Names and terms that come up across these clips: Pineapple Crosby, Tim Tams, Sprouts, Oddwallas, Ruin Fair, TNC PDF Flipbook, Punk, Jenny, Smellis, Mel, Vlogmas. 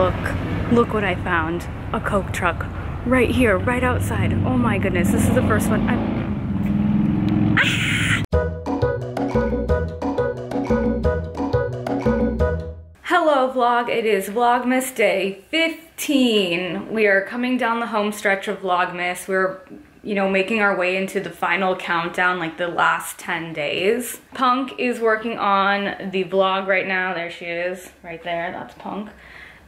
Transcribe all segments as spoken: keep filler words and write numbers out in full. Look, look what I found. A Coke truck. Right here, right outside. Oh my goodness, this is the first one. I'm... Ah! Hello vlog, it is Vlogmas day fifteen. We are coming down the home stretch of Vlogmas. We're, you know, making our way into the final countdown, like the last ten days. Punk is working on the vlog right now. There she is, right there, that's Punk.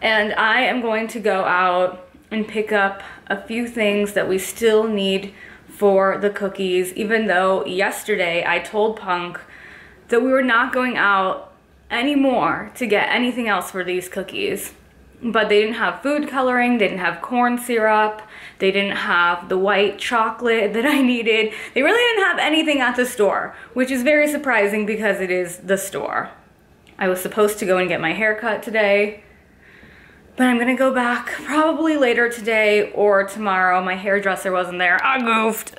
And I am going to go out and pick up a few things that we still need for the cookies, even though yesterday I told Punk that we were not going out anymore to get anything else for these cookies. But they didn't have food coloring, they didn't have corn syrup, they didn't have the white chocolate that I needed. They really didn't have anything at the store, which is very surprising because it is the store. I was supposed to go and get my hair cut today, but I'm gonna go back probably later today or tomorrow. My hairdresser wasn't there. I goofed.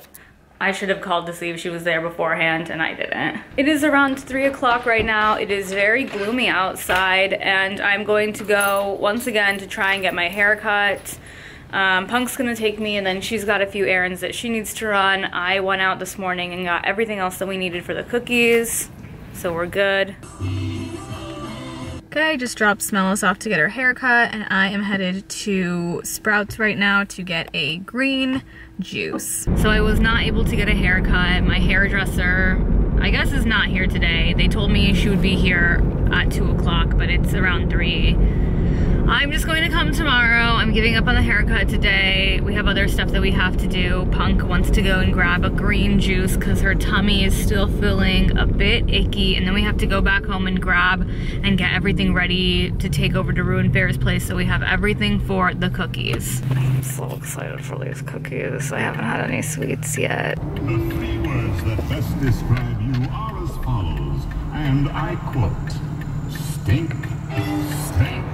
I should have called to see if she was there beforehand, and I didn't. It is around three o'clock right now. It is very gloomy outside, and I'm going to go once again to try and get my hair cut. Um, Punk's gonna take me, and then she's got a few errands that she needs to run. I went out this morning and got everything else that we needed for the cookies, so we're good. Okay, I just dropped Smellis off to get her haircut, and I am headed to Sprouts right now to get a green juice. So I was not able to get a haircut. My hairdresser, I guess, is not here today. They told me she would be here at two o'clock, but it's around three. I'm just going to come tomorrow. I'm giving up on the haircut today. We have other stuff that we have to do. Punk wants to go and grab a green juice because her tummy is still feeling a bit icky, and then we have to go back home and grab and get everything ready to take over to Ruin Fair's place so we have everything for the cookies. I'm so excited for these cookies. I haven't had any sweets yet. The three words that best describe you are as follows, and I quote, stink, stink.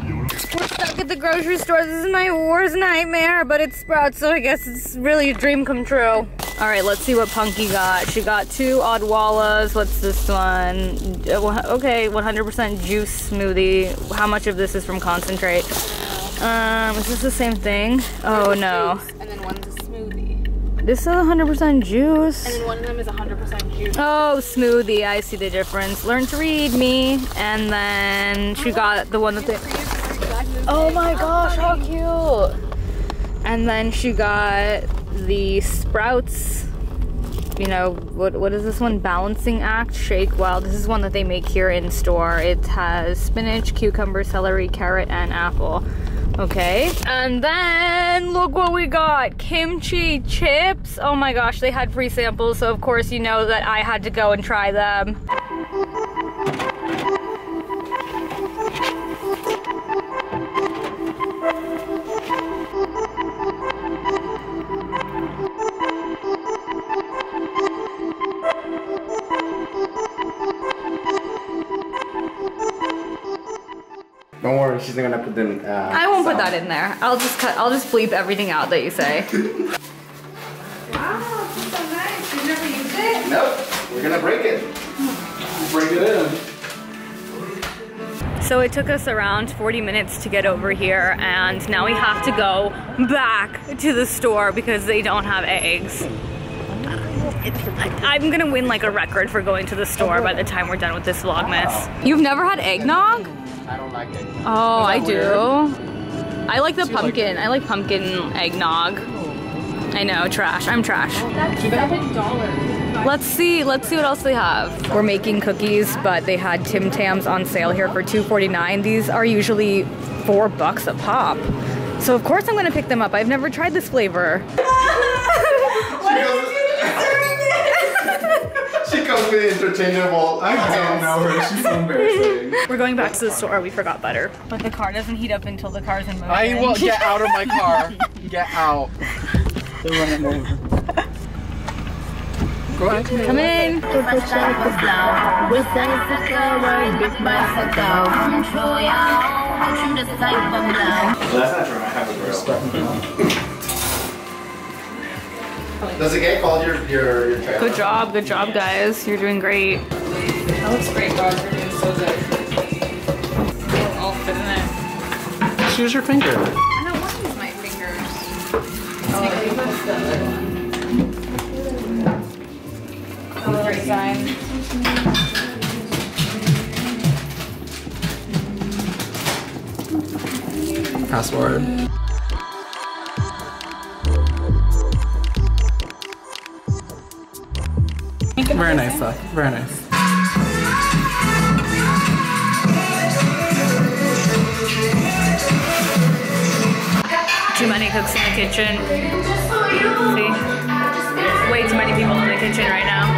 We're stuck at the grocery store. This is my worst nightmare, but it's Sprouts, so I guess it's really a dream come true. All right, let's see what Punky got. She got two Oddwallas. What's this one? Okay, one hundred percent juice smoothie. How much of this is from concentrate? Um, is this the same thing? Oh no. And then one's a smoothie. This is one hundred percent juice. And then one of them is one hundred percent juice. Oh, smoothie. I see the difference. Learn to read me. And then she got the one that they... Oh my gosh, how cute! And then she got the Sprouts, you know, what what is this one? Balancing Act Shake Well. This is one that they make here in store. It has spinach, cucumber, celery, carrot, and apple. Okay. And then look what we got. Kimchi chips. Oh my gosh, they had free samples, so of course you know that I had to go and try them. Don't worry, she's not gonna put them. Uh, I won't sound. Put that in there. I'll just cut. I'll just bleep everything out that you say. Wow, this is so nice. You never used it? Nope. We're gonna break it. Break it in. So it took us around forty minutes to get over here, and now we have to go back to the store because they don't have eggs. It's, I'm gonna win like a record for going to the store by the time we're done with this Vlogmas. You've never had eggnog? I don't like it. Oh, I weird? do. I like the she pumpkin. Like I like pumpkin eggnog. I know, trash. I'm trash. That's seven dollars. Let's see. Let's see what else they have. We're making cookies, but they had Tim Tams on sale here for two forty-nine. These are usually four bucks a pop. So of course I'm gonna pick them up. I've never tried this flavor. She comes with interchangeable. I don't know her. She's embarrassing. We're going back to the store. We forgot butter. But the car doesn't heat up until the car's in motion. I will get out of my car. Get out. They're running over. Go ahead. Come in. Well, that's not true. I have a girl. Does it get called your, your, your trailer? Good job, good job guys. You're doing great. That looks great, guys. You're doing so good. Just use your finger. I don't want to use my fingers. Oh, you must have the other one. On the right side. Password. Very nice, though. Very nice. Too many cooks in the kitchen. See? Way too many people in the kitchen right now.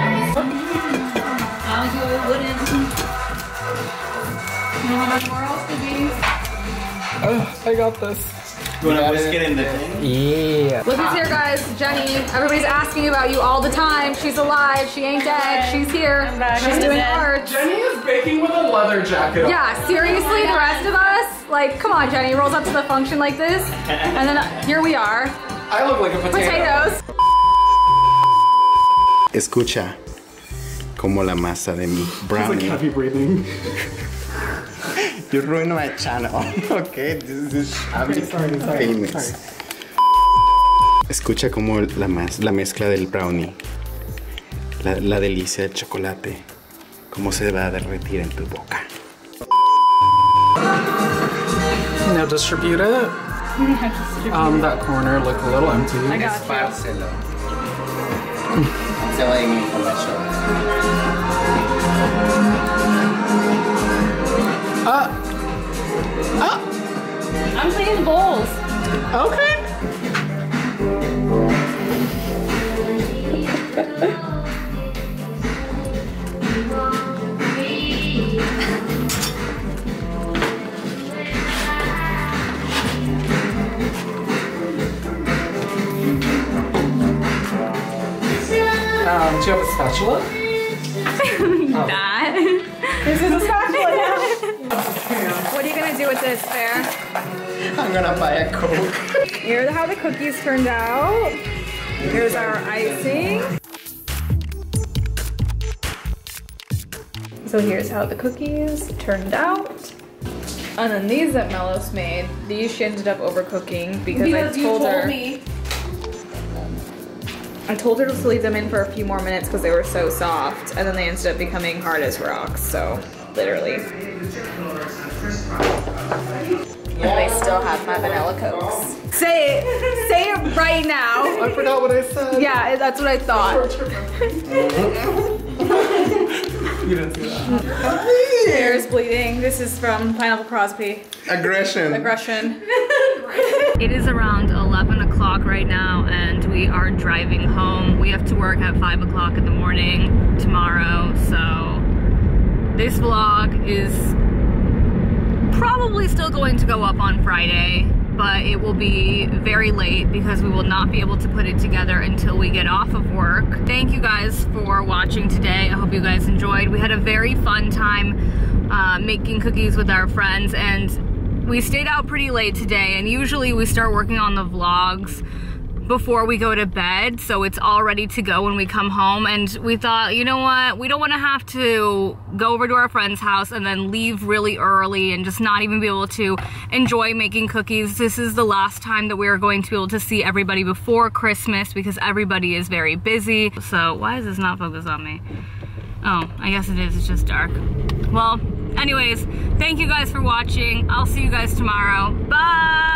Oh, I got this. You want to whisk it in the thing? Yeah. Look who's here, guys. Jenny. Everybody's asking about you all the time. She's alive. She ain't dead. She's here. She's doing art. Jenny is baking with a leather jacket on. Yeah, seriously, the rest of us? Like, come on, Jenny. Rolls up to the function like this. And then here we are. I look like a potato. Potatoes. Escucha como la masa de mi brownie. It's like heavy breathing. You ruined my channel. Okay, this is I'm sorry, sorry, sorry. Escucha como la, la mezcla del brownie, la, la delicia del chocolate, cómo se va a derretir en tu boca. Now distribute it. Um, that corner looked a little empty. I got Esparcelo. Uh. Oh. I'm playing bowls. Okay. um, do you have a spatula? Oh. That. This is a spatula now. What are you gonna do with this, Fair? I'm gonna buy a Coke. Here's how the cookies turned out. Here's our icing. So here's how the cookies turned out. And then these that Melos made, these she ended up overcooking because, because I told, you told her. Me. I told her to leave them in for a few more minutes because they were so soft, and then they ended up becoming hard as rocks. So literally. And they still have my vanilla cokes. Say it. Say it right now. I forgot what I said. Yeah, that's what I thought. You didn't see that. Hair's bleeding. This is from Pineapple Crosby. Aggression. Aggression. It is around eleven o'clock right now and we are driving home. We have to work at five o'clock in the morning tomorrow, so this vlog is probably still going to go up on Friday, but it will be very late because we will not be able to put it together until we get off of work. Thank you guys for watching today. I hope you guys enjoyed. We had a very fun time uh, making cookies with our friends, and we stayed out pretty late today, and usually we start working on the vlogs before we go to bed, so it's all ready to go when we come home. And we thought, you know what, we don't want to have to go over to our friend's house and then leave really early and just not even be able to enjoy making cookies. This is the last time that we are going to be able to see everybody before Christmas because everybody is very busy. So why is this not focused on me? Oh, I guess it is, it's just dark. Well, anyways, thank you guys for watching. I'll see you guys tomorrow. Bye!